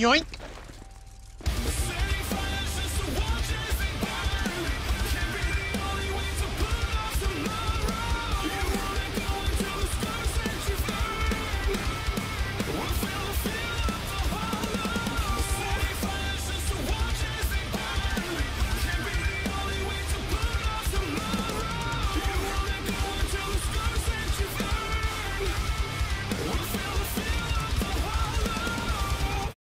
Yoink.